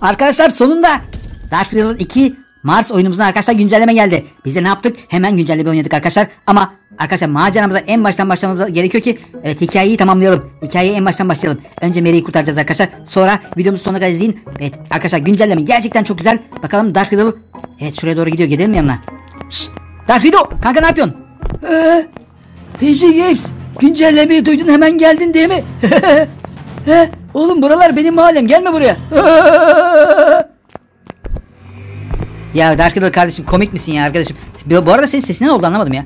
Arkadaşlar sonunda Dark Riddle 2 Mars oyunumuzun arkadaşlar güncelleme geldi. Biz de ne yaptık? Hemen güncelleme oynadık arkadaşlar. Ama arkadaşlar maceramıza en baştan başlamamız gerekiyor ki evet hikayeyi tamamlayalım. Hikayeyi en baştan başlayalım. Önce Mary'i kurtaracağız arkadaşlar. Sonra videomuzu sonuna kadar izleyin. Evet arkadaşlar güncelleme gerçekten çok güzel. Bakalım Dark Riddle. Evet şuraya doğru gidiyor. Gidelim mi yanına? Şşş, Dark Riddle kanka ne yapıyorsun? PJ Games güncellemeyi duydun hemen geldin değil mi? Oğlum buralar benim mahallem, gelme buraya. Ya Dark Riddle kardeşim komik misin ya arkadaşım? Bu arada senin sesine ne oldu anlamadım ya.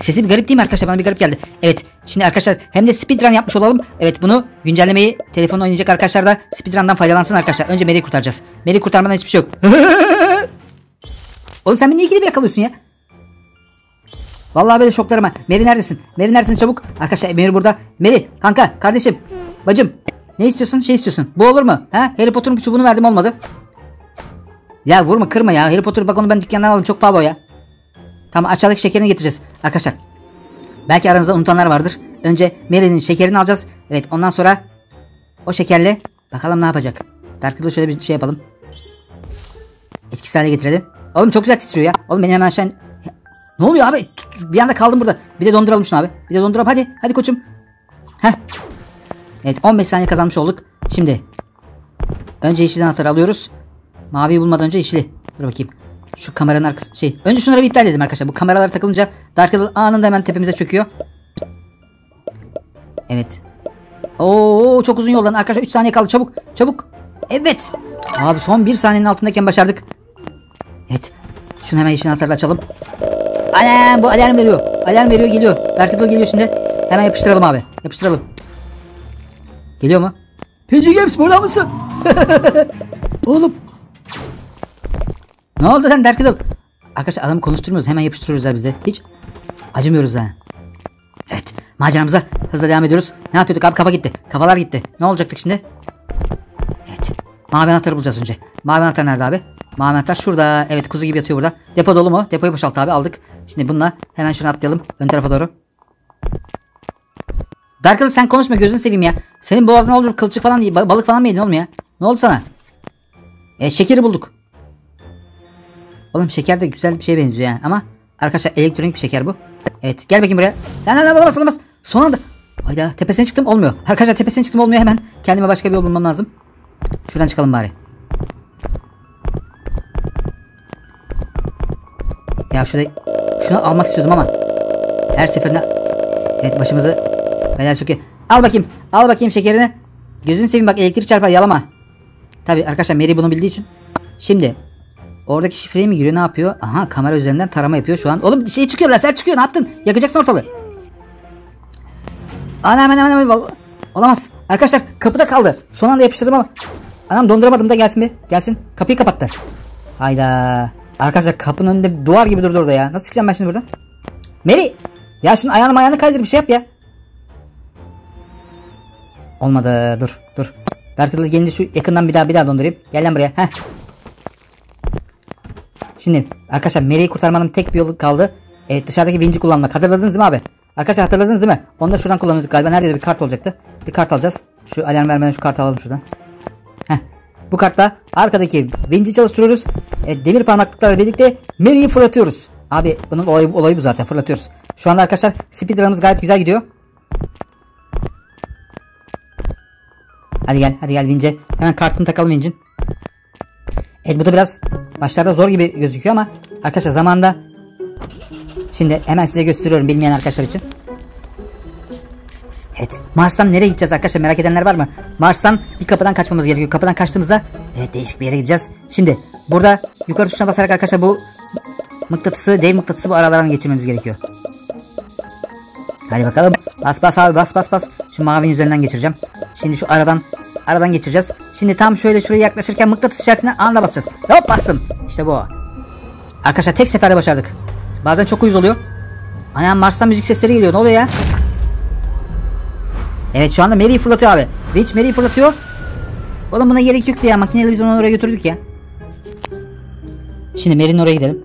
Sesi bir garip değil mi arkadaşlar? Bana bir garip geldi. Evet şimdi arkadaşlar hem de speedrun yapmış olalım. Evet bunu güncellemeyi telefonla oynayacak arkadaşlar da speedrun'dan faydalansın arkadaşlar. Önce Mary'i kurtaracağız. Mary'i kurtarmadan hiçbir şey yok. Oğlum sen beni niye ikili bir yakalıyorsun ya? Vallahi böyle şoklarım ha. Mary neredesin? Mary neredesin çabuk? Arkadaşlar Mary burada. Mary kanka kardeşim bacım ne istiyorsun? Şey istiyorsun. Bu olur mu? Ha? Harry Potter'ın çubuğunu verdim olmadı. Ya vurma kırma ya. Harry Potter bak onu ben dükkandan aldım. Çok pahalı o ya. Tamam aşağıdaki şekerini getireceğiz. Arkadaşlar belki aranızda unutanlar vardır. Önce Mary'nin şekerini alacağız. Evet ondan sonra o şekerle bakalım ne yapacak. Dark Riddle şöyle bir şey yapalım. Etkisiz hale getirelim. Oğlum çok güzel titriyor ya. Oğlum benim hemen aşağı... Ne oluyor abi? Bir anda kaldım burada. Bir de donduralım şunu abi. Bir de donduralım. Hadi. Hadi koçum. Heh. Evet 15 saniye kazanmış olduk. Şimdi önce yeşilden atar alıyoruz. Maviyi bulmadan önce yeşili. Dur bakayım. Şu kameranın arkası şey. Önce şunları bir iptal edelim arkadaşlar. Bu kameralara takılınca Dark Riddle anında hemen tepemize çöküyor. Evet. Oo çok uzun yoldan arkadaşlar. 3 saniye kaldı. Çabuk. Çabuk. Evet. Abi son 1 saniyenin altındayken başardık. Evet. Şunu hemen yeşilden atarla açalım. Alarm, bu alarm veriyor. Alarm veriyor geliyor. Dark Riddle geliyor şimdi. Hemen yapıştıralım abi. Yapıştıralım. Geliyor mu? PJ Games burada mısın? Oğlum. Ne oldu lan Dark Riddle? Arkadaşlar adamı konuşturmuyoruz. Hemen yapıştırıyoruz ya bize. Hiç acımıyoruz ha. Evet. Maceramıza hızla devam ediyoruz. Ne yapıyorduk abi? Kafa gitti. Kafalar gitti. Ne olacaktık şimdi? Evet. Mavi anahtarı bulacağız önce. Mavi anahtar nerede abi? Mavi anahtar şurada. Evet kuzu gibi yatıyor burada. Depo dolu mu? Depoyu boşalt abi aldık. Şimdi bununla hemen şunu atlayalım. Ön tarafa doğru. Dark Riddle sen konuşma gözünü seveyim ya. Senin boğazına olur kılçık falan değil. Balık falan mı yedin oğlum ya? Ne oldu sana? Şekeri bulduk. Oğlum şeker de güzel bir şeye benziyor yani ama arkadaşlar elektronik bir şeker bu. Evet gel bakayım buraya. Lan olamaz olamaz. Son anda. Hayda tepesine çıktım olmuyor. Arkadaşlar tepesine çıktım olmuyor hemen. Kendime başka bir yol bulmam lazım. Şuradan çıkalım bari. Ya şöyle şunu almak istiyordum ama her seferinde evet başımızı belaya sokuyor. Al bakayım. Al bakayım şekerini. Gözünü seveyim bak elektrik çarpar yalama. Tabi arkadaşlar Mary bunu bildiği için. Şimdi oradaki şifreyi mi giriyor ne yapıyor? Aha kamera üzerinden tarama yapıyor şu an. Oğlum şey çıkıyor lan sen çıkıyor ne yaptın? Yakacaksın ortalığı. Anam. Olamaz. Arkadaşlar kapıda kaldı. Son anda yapıştırdım ama. Anam donduramadım da gelsin bir. Gelsin. Kapıyı kapattı. Hayda. Arkadaşlar kapının önünde duvar gibi durdu orada ya. Nasıl çıkacağım ben şimdi buradan? Mary! Ya şunun ayağını kaydır bir şey yap ya. Olmadı. Dur. Dark Riddle gelince şu yakından bir daha dondurayım. Gel lan buraya. Heh. Şimdi arkadaşlar Mary'i kurtarmanın tek bir yolu kaldı. Evet dışarıdaki vinci kullanmak. Hatırladınız mı abi? Arkadaşlar hatırladınız mı? Onu da şuradan kullanıyorduk galiba. Nerede bir kart olacaktı. Bir kart alacağız. Şu alarm vermeden şu kartı alalım şuradan. Heh. Bu kartla arkadaki vinci çalıştırıyoruz. Demir parmaklıklarla birlikte Mary'i fırlatıyoruz. Abi bunun olayı bu zaten fırlatıyoruz. Şu anda arkadaşlar speedrun'ımız gayet güzel gidiyor. Hadi gel vince. Hemen kartını takalım vincin. Evet bu da biraz başlarda zor gibi gözüküyor ama arkadaşlar zamanda şimdi hemen size gösteriyorum bilmeyen arkadaşlar için. Evet Mars'tan nereye gideceğiz arkadaşlar merak edenler var mı? Mars'tan bir kapıdan kaçmamız gerekiyor. Kapıdan kaçtığımızda evet değişik bir yere gideceğiz. Şimdi burada yukarı tuşuna basarak arkadaşlar bu mıknatısı dev mıknatısı bu aralardan geçirmemiz gerekiyor. Hadi bakalım bas abi bas. Şu mavinin üzerinden geçireceğim. Şimdi şu aradan geçireceğiz. Şimdi tam şöyle şuraya yaklaşırken mıknatıs işaretine anında basacağız. Hop bastım. İşte bu. Arkadaşlar tek seferde başardık. Bazen çok uyuz oluyor. Anam Mars'tan müzik sesleri geliyor. Ne oluyor ya? Evet şu anda Mary'i fırlatıyor abi. Vinç Mary'i fırlatıyor. Oğlum buna gerek yoktu ya. Makineyle biz onu oraya götürdük ya. Şimdi Mary'nin oraya gidelim.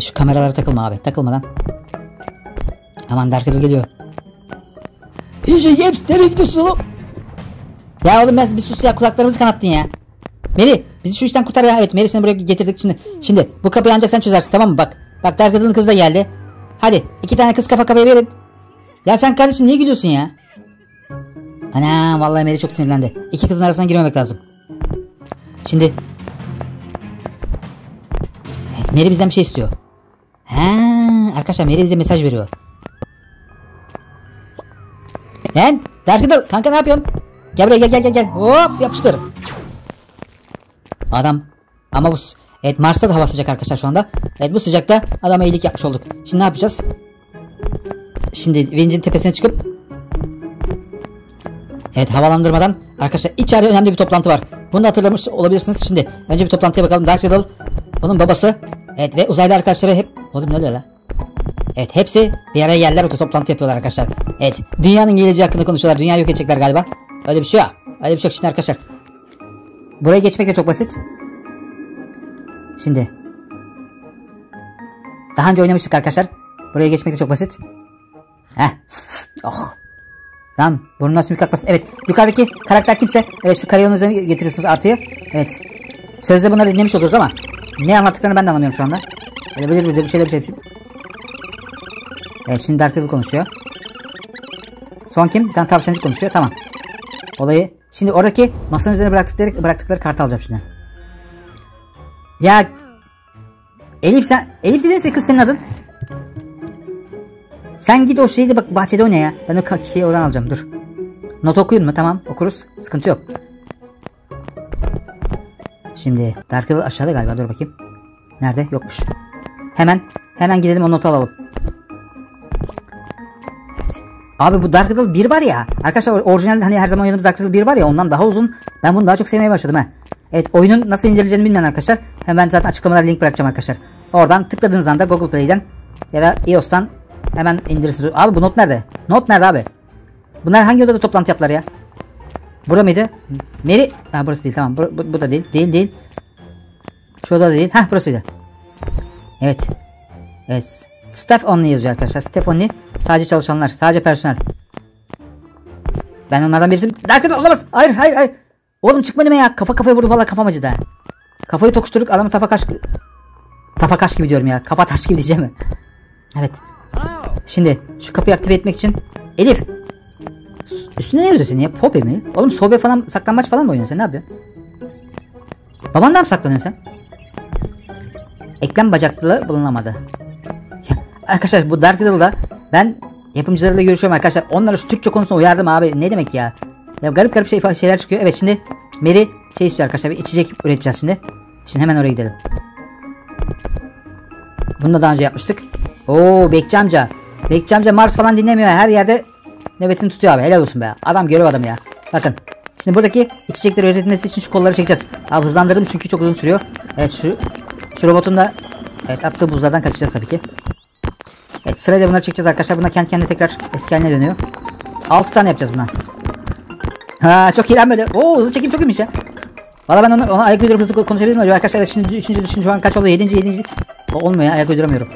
Şu kameralara takılma abi. Takılmadan. Aman Dark Riddle geliyor. PJ Games nereye gidiyorsun oğlum? Ya oğlum ben bir sus ya, kulaklarımızı kanattın ya. Mary bizi şu işten kurtar ya. Evet Mary, seni buraya getirdik şimdi. Şimdi bu kapıyı ancak sen çözersin, tamam mı? Bak bak, Dark Riddle'ın kızı da geldi. Hadi iki tane kız kafa kafaya verin. Ya sen kardeşim niye gülüyorsun ya? Anam vallahi Mary çok sinirlendi. İki kızın arasına girmemek lazım. Şimdi evet, Mary bizden bir şey istiyor. Ha arkadaşlar, Mary bize mesaj veriyor. Lan Dark Riddle kanka ne yapıyorsun? Gel buraya, gel. Hop yapıştır. Adam ama bu evet, Mars'ta da hava sıcak arkadaşlar şu anda. Evet bu sıcakta adama iyilik yapmış olduk. Şimdi ne yapacağız? Şimdi vincin tepesine çıkıp evet havalandırmadan arkadaşlar, içeride önemli bir toplantı var. Bunu da hatırlamış olabilirsiniz. Şimdi önce bir toplantıya bakalım. Dark Riddle, onun babası evet ve uzaylı arkadaşları hep... Oğlum ne oluyor lan? Evet hepsi bir araya geldiler, toplantı yapıyorlar arkadaşlar. Evet dünyanın geleceği hakkında konuşuyorlar. Dünyayı yok edecekler galiba. Öyle bir şey yok. Öyle bir şey yok. Şimdi arkadaşlar buraya geçmek de çok basit. Şimdi daha önce oynamıştık arkadaşlar. Buraya geçmek de çok basit. Heh. Oh. Tamam. Burnundan sümük akmasın. Evet. Yukarıdaki karakter kimse. Evet şu karayolun üzerine getiriyorsunuz artıyı. Evet. Sözde bunları dinlemiş oluruz ama ne anlattıklarını ben de anlamıyorum şu anda. Böyle bir şeyler bir şey. Evet şimdi Dark Riddle konuşuyor. Son kim? Bir tane tavşancık konuşuyor. Tamam. Olayı. Şimdi oradaki masanın üzerine bıraktıkları kartı alacağım şimdi. Ya Elif sen, Elif dedinse kız senin adın. Sen git o şeyi de bak bahçede oyna ya. Ben o şeyi oradan alacağım, dur. Not okuyun mu? Tamam okuruz. Sıkıntı yok. Şimdi Dark Riddle aşağıda galiba, dur bakayım. Nerede? Yokmuş. Hemen gidelim o notu alalım. Abi bu Dark Riddle 1 var ya. Arkadaşlar orijinal hani her zaman oynadığımız Dark Riddle 1 var ya, ondan daha uzun. Ben bunu daha çok sevmeye başladım ha. Evet oyunun nasıl indirileceğini bilmeyen arkadaşlar, hemen zaten açıklamalara link bırakacağım arkadaşlar. Oradan tıkladığınız anda Google Play'den ya da iOS'tan hemen indirirsiniz. Abi bu not nerede? Not nerede abi? Bunlar hangi odada toplantı yaptılar ya? Burada mıydı? Mary... Ha burası değil, tamam. Bu da değil. Değil. Şu oda da değil. Hah burasıydı. Evet. Evet. Staff only yazıyor arkadaşlar. Staff only. Sadece çalışanlar. Sadece personel. Ben onlardan birisiyim. Dark Riddle olamaz. Hayır. Oğlum çıkma deme ya. Kafa kafaya vurdum. Valla kafam acıdı ha. Kafayı tokuşturduk. Adamı Tafakaş gibi diyorum ya. Kafa taş gibi diyeceğim mi? Evet. Şimdi şu kapıyı aktive etmek için. Elif. Üstünde ne yazıyor senin ya? Pope mi? Oğlum sobe falan, saklanmaç falan mı oynuyorsun sen? Ne yapıyorsun? Babandan mı saklanıyorsun sen? Eklem bacaklı bulunamadı. Arkadaşlar bu Dark Riddle'da ben yapımcılarıyla görüşüyorum arkadaşlar. Onlara şu Türkçe konusunda uyardım abi. Ne demek ya? Ya garip garip şeyler çıkıyor. Evet şimdi Mary şey istiyor arkadaşlar. Bir içecek üreteceğiz şimdi. Şimdi hemen oraya gidelim. Bunu da daha önce yapmıştık. Oo Bekçi amca. Bekçi amca Mars falan dinlemiyor. Her yerde nöbetini tutuyor abi. Helal olsun be. Adam görev adamı ya. Bakın. Şimdi buradaki içecekleri üretilmesi için şu kolları çekeceğiz. Abi hızlandırdım çünkü çok uzun sürüyor. Evet şu robotun da evet, attığı buzlardan kaçacağız tabii ki. Evet sırayla bunları çekeceğiz arkadaşlar. Bunlar kendi kendine tekrar eski haline dönüyor. 6 tane yapacağız bundan. Ha çok iyi lan böyle. Oo hızlı çekim çok iyiymiş ya. Valla ben ona ayak uydurup hızlı konuşabilir miyim acaba arkadaşlar? Şimdi 3. şu an kaç oldu? 7. Olmuyor ya, ayak uyduramıyorum.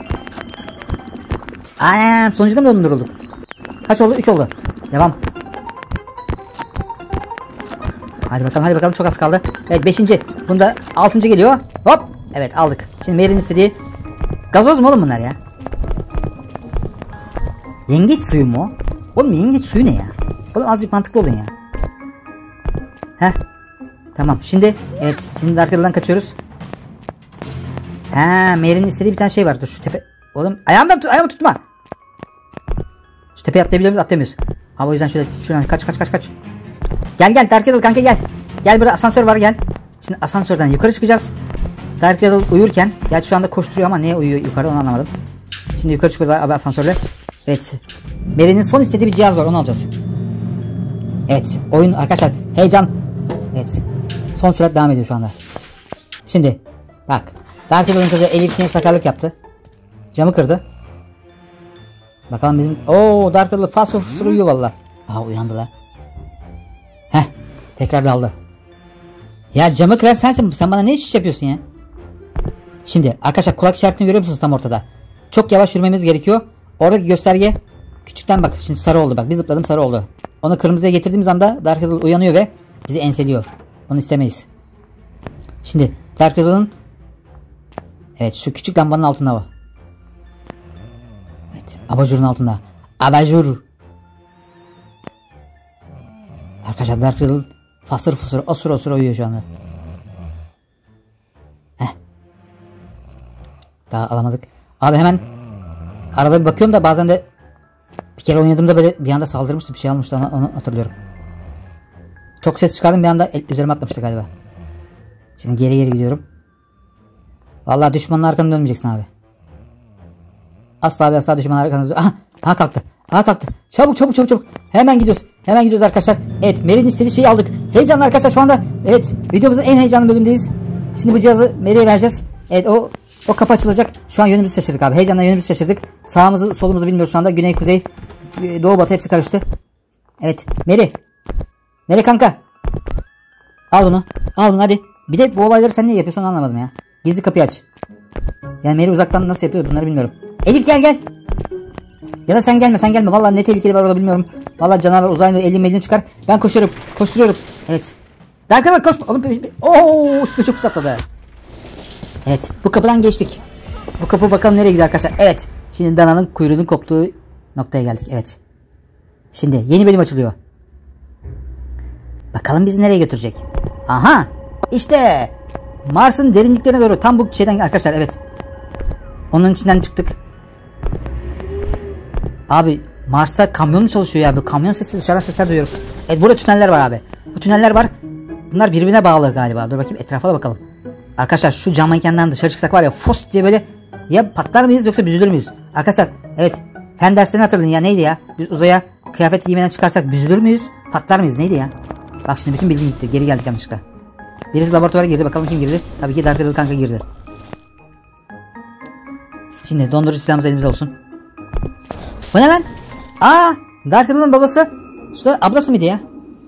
Anam sonucunda mı donduruldu? Kaç oldu? 3 oldu. Devam. Hadi bakalım çok az kaldı. Evet 5. Bunda 6. geliyor. Hop. Evet aldık. Şimdi Mary'nin istediği gazoz mu oğlum bunlar ya? Yengeç suyu mu? Oğlum yengeç suyu ne ya? Oğlum azıcık mantıklı olun ya. Heh. Tamam şimdi evet şimdi arkadan kaçıyoruz. Ha Mary'nin istediği bir tane şey var. Dur şu tepe. Oğlum ayağımı tutma. Şu tepeye atlayabiliyor muyuz? Atlayamıyoruz. Abi o yüzden şuradan kaç. Gel Dark Riddle kanka gel. Gel burada asansör var gel. Şimdi asansörden yukarı çıkacağız. Dark Riddle uyurken. Gerçi şu anda koşturuyor ama neye uyuyor yukarı onu anlamadım. Şimdi yukarı çıkıyoruz abi asansörle. Evet. Mary'nin son istediği bir cihaz var, onu alacağız. Evet. Oyun arkadaşlar heyecan. Evet. Son sürat devam ediyor şu anda. Şimdi bak. Dark Riddle'ın kızı Elif'ine sakarlık yaptı. Camı kırdı. Bakalım bizim... Ooo Dark Riddle fosfor uyuyor valla. Aa uyandı lan. Heh. Tekrar daldı. Ya camı kıran sensin. Sen bana ne iş yapıyorsun ya? Şimdi arkadaşlar kulak işaretini görüyor musunuz tam ortada? Çok yavaş yürümemiz gerekiyor. Oradaki gösterge küçükten bak şimdi sarı oldu, bak bir zıpladım sarı oldu. Onu kırmızıya getirdiğimiz anda Dark Riddle uyanıyor ve Bizi enseliyor. Bunu istemeyiz. Şimdi Dark Riddle'ın evet şu küçük lambanın altında var. Evet, abajurun altında. Abajur. Arkadaşlar Dark Riddle fasır fısır osur osur uyuyor şu anda. Heh. Daha alamadık. Abi hemen arada bir bakıyorum da bazen de bir kere oynadığımda böyle bir anda saldırmıştı, bir şey almıştı, onu hatırlıyorum. Çok ses çıkardım, bir anda üzerime atlamıştı galiba. Şimdi geri geri gidiyorum. Vallahi düşmanın arkanı dönmeyeceksin abi. Asla ve asla düşmanın arkanızda. Aha kalktı. Aha kalktı. Çabuk çabuk çabuk çabuk. Hemen gidiyoruz. Hemen gidiyoruz arkadaşlar. Evet, Mary'nin istediği şeyi aldık. Heyecanlı arkadaşlar şu anda. Evet, videomuzun en heyecanlı bölümündeyiz. Şimdi bu cihazı Mary'e vereceğiz. Evet, o kapı açılacak. Şu an yönümüzü şaşırdık abi. Heyecanla yönümüzü şaşırdık. Sağımızı solumuzu bilmiyoruz şu anda. Güney, kuzey, doğu, batı hepsi karıştı. Evet, Mary. Mary kanka. Al bunu. Al bunu hadi. Bir de bu olayları sen niye yapıyorsun anlamadım ya. Gizli kapıyı aç. Yani Mary uzaktan nasıl yapıyor bunları bilmiyorum. Elif gel. Ya da sen gelme. Vallahi ne tehlikeli var orada bilmiyorum. Vallahi canavar uzaylı elini çıkar. Ben koşuyorum. Koşturuyorum. Evet. Dark Riddle koş. Oğlum. Ooo. Süper çok pis atladı. Evet. Bu kapıdan geçtik. Bu kapı bakalım nereye gidiyor arkadaşlar. Evet. Şimdi dananın kuyruğunun koptuğu noktaya geldik. Evet. Şimdi yeni bölüm açılıyor. Bakalım bizi nereye götürecek. Aha. İşte. Mars'ın derinliklerine doğru. Tam bu şeyden arkadaşlar. Evet. Onun içinden çıktık. Abi Mars'ta kamyon mu çalışıyor ya? Bu kamyon sesi, dışarıdan sesler duyuyorum. Evet, burada tüneller var abi. Bu tüneller var. Bunlar birbirine bağlı galiba. Dur bakayım, etrafa da bakalım. Arkadaşlar şu cam mekandan dışarı çıksak var ya, fos diye böyle ya patlar mıyız yoksa büzülür müyüz? Arkadaşlar evet, fen derslerini hatırlayın ya, neydi ya? Biz uzaya kıyafet giymeden çıkarsak büzülür müyüz? Patlar mıyız? Neydi ya? Bak şimdi bütün bilgim gitti. Geri geldik yanlışlıkla. Birisi laboratuvara girdi. Bakalım kim girdi? Tabii ki Dark Riddle kanka girdi. Şimdi dondurucu silahımız elimizde olsun. Bu ne lan? Aaa! Dark Riddle'ın babası. Şurada ablası mıydı ya?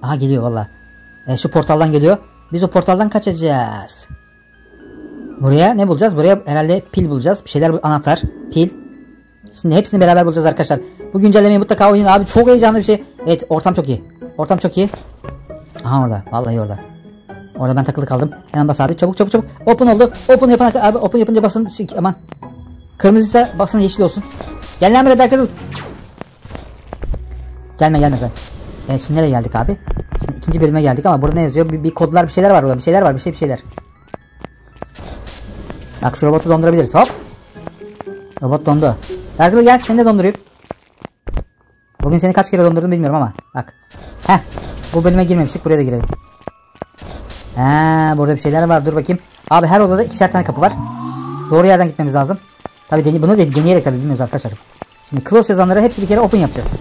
Aha geliyor valla. Şu portaldan geliyor. Biz o portaldan kaçacağız. Buraya ne bulacağız? Buraya herhalde pil bulacağız. Bir şeyler, anahtar, pil. Şimdi hepsini beraber bulacağız arkadaşlar. Bu güncellemeyi mutlaka oynayın abi. Çok heyecanlı bir şey. Evet, ortam çok iyi. Ortam çok iyi. Aha orada. Vallahi orada. Orada ben takılı kaldım. Hemen bas abi. Çabuk çabuk çabuk. Open oldu. Open yapan abi. Open yapınca basın. Aman. Kırmızıysa basın yeşil olsun. Gel lan buraya Dark Riddle. Gelme sen. Evet, şimdi nereye geldik abi? Şimdi ikinci bölüme geldik ama burada ne yazıyor? Bir kodlar, bir şeyler var burada. Bir şeyler. Bak şu robotu dondurabiliriz. Hop. Robot dondu. Dark Riddle gel, seni de dondurayım. Bugün seni kaç kere dondurdum bilmiyorum ama. Bak. Heh. Bu bölüme girmemiştik. Buraya da girelim. Burada bir şeyler var. Dur bakayım. Abi her odada ikişer tane kapı var. Doğru yerden gitmemiz lazım. Tabii bunu deneyerek tabii bilmiyoruz arkadaşlar. Şimdi close yazanları hepsi bir kere open yapacağız.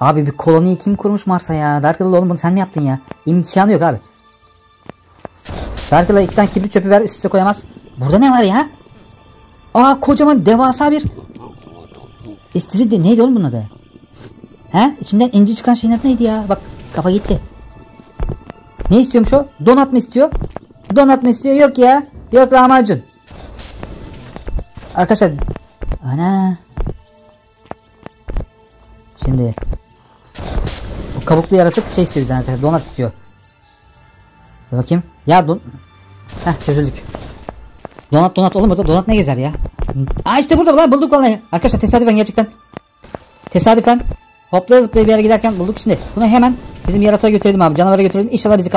Abi bir koloniyi kim kurmuş Mars'a ya? Dark Riddle oğlum, bunu sen mi yaptın ya? İmkanı yok abi. Dark Riddle'a 2 tane kibrit çöpü ver, üst üste koyamaz. Burada ne var ya? Kocaman devasa bir istiridye. Neydi oğlum bunun adı? İçinden inci çıkan şeyin adı neydi ya? Bak kafa gitti. Ne istiyormuş o? Donat mı istiyor? Donat mı istiyor? Yok ya. Yok lahmacun. Arkadaşlar. Ana. Şimdi. O kabuklu yaratık şey istiyor bizden arkadaşlar. Donat istiyor. Dur bakayım. Ya çözüldük. Donat oğlum, burada donat ne gezer ya? İşte burada lan, bulduk vallahi. Arkadaşlar tesadüfen, gerçekten. Tesadüfen. Hopla zıplaya bir yere giderken bulduk şimdi. Bunu hemen bizim yaratığa götürelim abi. Canavara götürelim. İnşallah bizi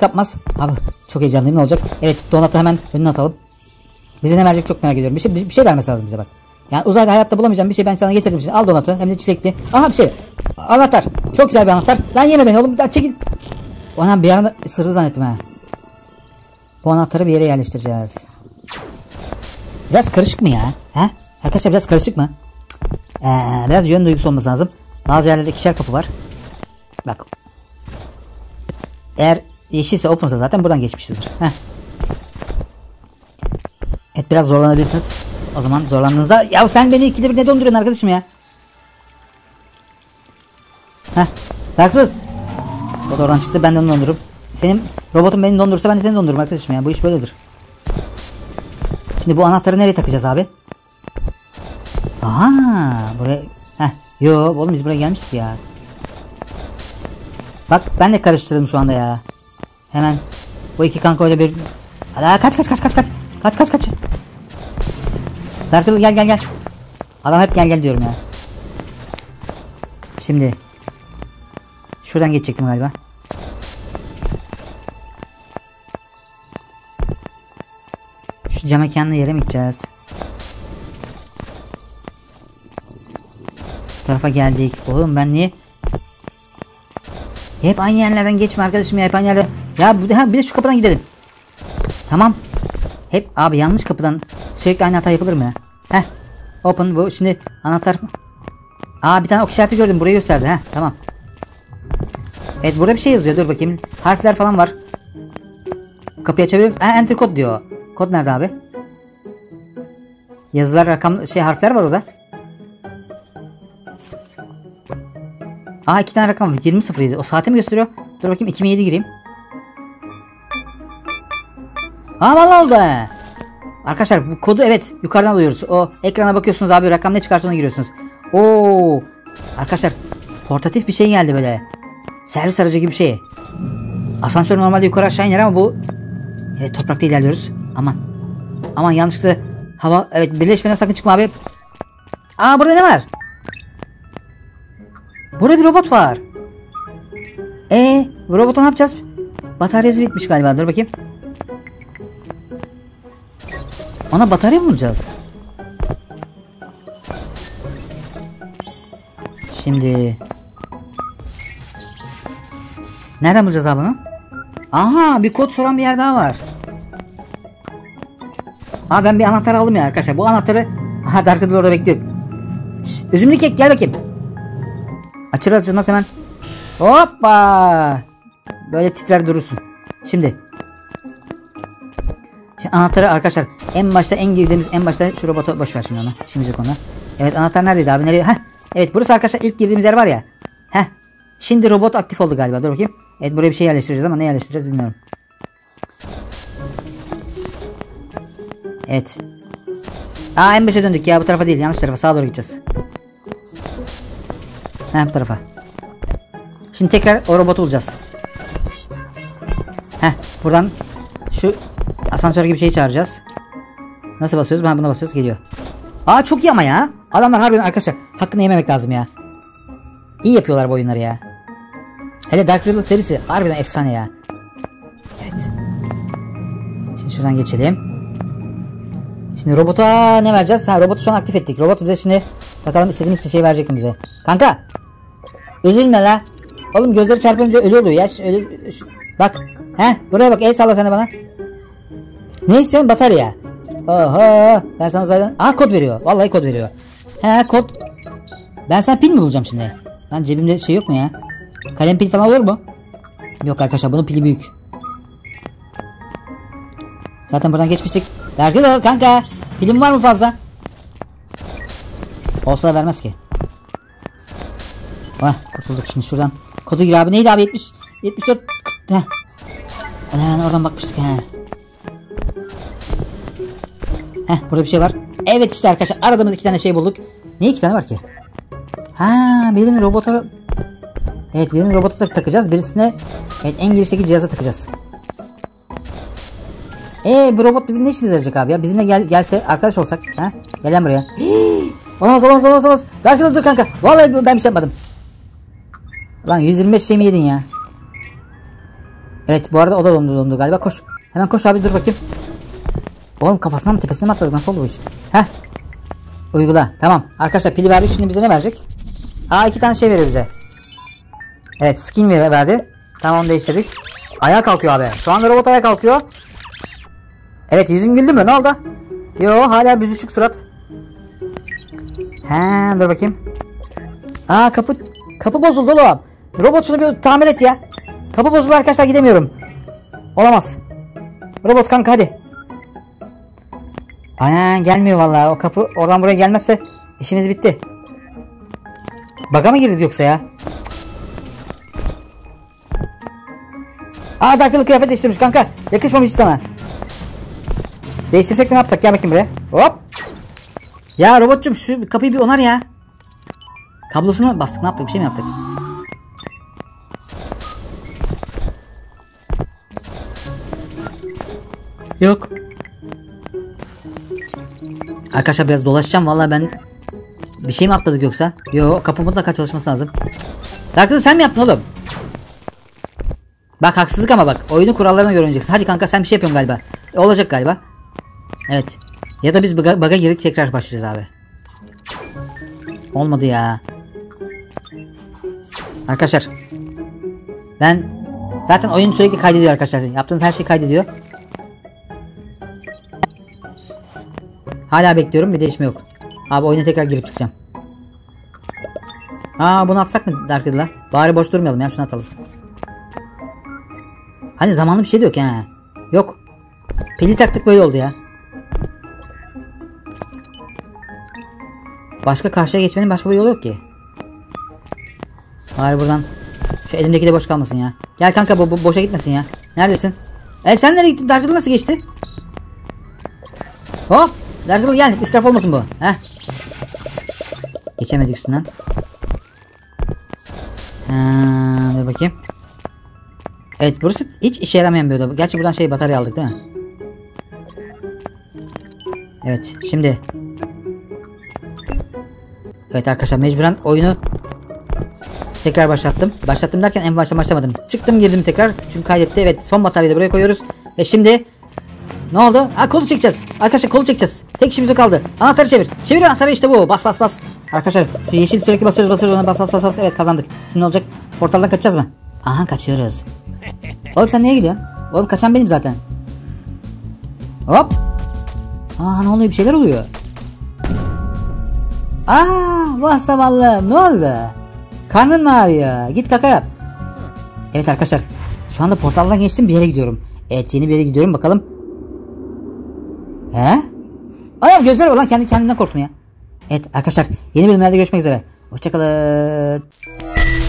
kapmaz. Abi çok heyecanlıyım, ne olacak? Evet, donatı hemen önüne atalım. Bize ne verecek çok merak ediyorum. Bir şey vermesi lazım bize bak. Yani uzayda hayatta bulamayacağım bir şey ben sana getirdim şimdi. Al donatı, hem de çilekli. Aha bir şey. Anahtar. Çok güzel bir anahtar. Lan yeme beni oğlum. Lan çekil. Anam bir anda sırrı zannettim ha. Bu anahtarı bir yere yerleştireceğiz. Biraz karışık mı ya? Arkadaşlar biraz karışık mı? Biraz yön duygusu olması lazım. Bazı yerlerde ikişer kapı var. Bak. Eğer yeşilse, opensa zaten buradan geçmişizdir. Evet, biraz zorlanabilirsiniz. O zaman zorlandığınızda... Ya sen beni ikide bir ne donduruyorsun arkadaşım ya? Haksız. O da oradan çıktı, ben de onu dondururum. Senin robotun beni dondurursa ben de seni dondururum arkadaşım ya. Bu iş böyledir. Şimdi bu anahtarı nereye takacağız abi? Buraya... Yo oğlum, biz buraya gelmiştik ya. Bak ben de karıştırdım şu anda ya. Hemen bu iki kanka öyle bir. Ala kaç. Dark Riddle gel. Adam hep gel diyorum ya. Şimdi şuradan geçecektim galiba. Şu cam mekanına yere mi gideceğiz? Bu tarafa geldik. Oğlum ben niye? Hep aynı yerlerden geçme arkadaşım ya. Hep aynı yerler. Ya bir de şu kapıdan gidelim. Tamam. Hep abi yanlış kapıdan sürekli aynı hata yapılır mı ya? Heh. Open bu. Şimdi anahtar. Aa bir tane ok işareti gördüm. Burayı gösterdi. Heh. Tamam. Evet burada bir şey yazıyor. Dur bakayım. Harfler falan var. Kapıyı açabiliyor musun? Ha enter kod diyor. Kod nerede abi? Yazılar, rakam, harfler var orada. Aa iki tane rakam var. 20.07. O saati mi gösteriyor? Dur bakayım 2007 gireyim. Aa vallahi oldu he. Arkadaşlar bu kodu evet yukarıdan alıyoruz. O ekrana bakıyorsunuz abi, rakam ne çıkarsa ona giriyorsunuz. Oo arkadaşlar portatif bir şey geldi böyle. Servis aracı gibi bir şey. Asansör normalde yukarı aşağı iner ama bu evet toprakta ilerliyoruz. Aman. Aman yanlışlıkla hava evet birleşmeden sakın çıkma abi. Aa burada ne var? Burada bir robot var. Bu robota ne yapacağız? Bataryası bitmiş galiba. Dur bakayım. Ona batarya bulacağız. Şimdi nereden bulacağız abi bunu? Aha bir kod soran bir yer daha var. Aa ben bir anahtar aldım ya arkadaşlar. Bu anahtarı aha Dark Riddle orada bekliyor. Şş, üzümlü kek gel bakayım. Açılır açılmaz hemen. Hoppa. Böyle titrer durursun. Şimdi anahtarı arkadaşlar en başta şu robota boşver şimdi ona. Şimdilik ona. Evet anahtar neredeydi abi? Nereye? Heh. Evet burası arkadaşlar ilk girdiğimiz yer var ya. Heh. Şimdi robot aktif oldu galiba. Dur bakayım. Evet buraya bir şey yerleştireceğiz ama ne yerleştireceğiz bilmiyorum. Evet. Aa en başa döndük ya, bu tarafa değil, yanlış tarafa, sağa doğru gideceğiz. Heh bu tarafa. Şimdi tekrar o robotu bulacağız. Heh buradan şu asansör gibi bir şey çağıracağız. Nasıl basıyoruz? Ben buna basıyoruz, geliyor. Aa çok iyi ama ya. Adamlar harbiden arkadaşlar hakkını yememek lazım ya. İyi yapıyorlar bu oyunları ya. Hele Dark Riddle serisi harbiden efsane ya. Evet. Şimdi şuradan geçelim. Şimdi robota ne vereceğiz? Ha robotu şu an aktif ettik. Robot bize şimdi bakalım istediğimiz bir şey verecek mi bize? Kanka. Üzülme la. Oğlum gözleri çarpınca ölü oluyor ya. Öyle, bak. Heh buraya bak, el salla sen de bana. Ne istiyorsun? Batarya. Oho. Ben sana uzaydan... Aha kod veriyor. Vallahi kod veriyor. He kod. Ben sana pil mi bulacağım şimdi? Lan cebimde şey yok mu ya? Kalem pil falan olur mu? Yok arkadaşlar bunun pili büyük. Zaten buradan geçmiştik. Dark Riddle kanka. Pilim var mı fazla? Olsa da vermez ki. Vah kurtulduk şimdi şuradan. Kodu gir abi. Neydi abi? 70. 74. Heh. Lan oradan bakmıştık he. Heh burada bir şey var. Evet işte arkadaşlar aradığımız iki tane şey bulduk. Niye iki tane var ki? Ha birini robota... Evet birini robota takacağız. Birisine evet, en girişteki cihaza takacağız. Bu robot bizim ne işimize yarayacak abi ya? Bizimle gelse arkadaş olsak. Ha? Gel buraya. Hii, olamaz. Dark Riddle dur kanka. Vallahi ben bir şey yapmadım. Lan 125 şey mi yedin ya? Evet bu arada o da dondu galiba. Koş. Hemen koş abi, dur bakayım. Oğlum kafasına mı tepesine mi atladık, nasıl oldu bu iş? Heh. Uygula. Tamam. Arkadaşlar pili verdik. Şimdi bize ne verecek? Aa iki tane şey veriyor bize. Evet skin verdi. Tamam onu değiştirdik. Ayağa kalkıyor abi. Şu anda robot ayağa kalkıyor. Evet yüzün güldü mü? Ne oldu? Yo hala büzüşük surat. He dur bakayım. Aa kapı bozuldu oğlum. Robot şunu bir tamir et ya. Kapı bozuldu arkadaşlar, gidemiyorum. Olamaz. Robot kanka hadi. Aynen gelmiyor vallahi, o kapı oradan buraya gelmezse işimiz bitti. Bug'a mı girdik yoksa ya? Aa Dark Riddle kıyafet değiştirmiş kanka, yakışmamış sana. Değiştirsek ne yapsak, gel bakayım buraya. Hop. Ya robotcum şu kapıyı bir onar ya. Kablosunu bastık, ne yaptık, bir şey mi yaptık? Yok. Arkadaşlar biraz dolaşacağım. Vallahi ben bir şey mi atladık yoksa? Yo, kapı mutlaka çalışması lazım. Dark Riddle sen mi yaptın oğlum? Bak haksızlık ama bak. Oyunu kurallarına göre oynayacaksın. Hadi kanka sen bir şey yapıyorsun galiba. Olacak galiba. Evet. Ya da biz bug'a girdik tekrar başlayacağız abi. Olmadı ya. Arkadaşlar. Ben zaten oyun sürekli kaydediyor arkadaşlar. Yaptığınız her şey kaydediyor. Hala bekliyorum, bir değişme yok. Abi oyuna tekrar girip çıkacağım. Aa, bunu atsak mı Dark Riddle'a? Bari boş durmayalım ya, şunu atalım. Hani zamanlı bir şey de yok ya. Yok. Pili taktık böyle oldu ya. Başka karşıya geçmenin başka bir yolu yok ki. Bari buradan. Şu elimdeki de boş kalmasın ya. Gel kanka boşa gitmesin ya. Neredesin? Sen nereye gittin? Dark Riddle nasıl geçti? Hop. Dark Riddle gel. İsraf olmasın bu. Heh. Geçemedik üstünden. Dur bakayım. Evet, burası hiç işe yaramayan bir oda. Gerçi buradan şey, batarya aldık değil mi? Evet şimdi. Evet arkadaşlar, mecburen oyunu tekrar başlattım. Başlattım derken en başta başlamadım. Çıktım, girdim tekrar. Çünkü kaydetti. Evet, son bataryayı da buraya koyuyoruz. Ve şimdi ne oldu? Ha, kolu çekeceğiz. Arkadaşlar kolu çekeceğiz. Tek işimiz o kaldı. Anahtarı çevir. Çevir anahtarı, işte bu. Bas bas bas. Arkadaşlar şu yeşil sürekli basıyoruz ona, bas bas bas bas. Evet, kazandık. Şimdi ne olacak? Portaldan kaçacağız mı? Aha, kaçıyoruz. Oğlum sen niye gidiyorsun? Oğlum kaçan benim zaten. Hop. Aa, ne oluyor, bir şeyler oluyor. Aaa, vah zavallım, ne oldu? Karnın mı ağrıyor? Git kaka yap. Evet arkadaşlar, şu anda portaldan geçtim, bir yere gidiyorum. Evet, yeni bir yere gidiyorum, bakalım. He? Adam gözleri var lan, kendi kendimden korktum ya. Evet arkadaşlar, yeni bölümlerde görüşmek üzere. Hoşçakalın.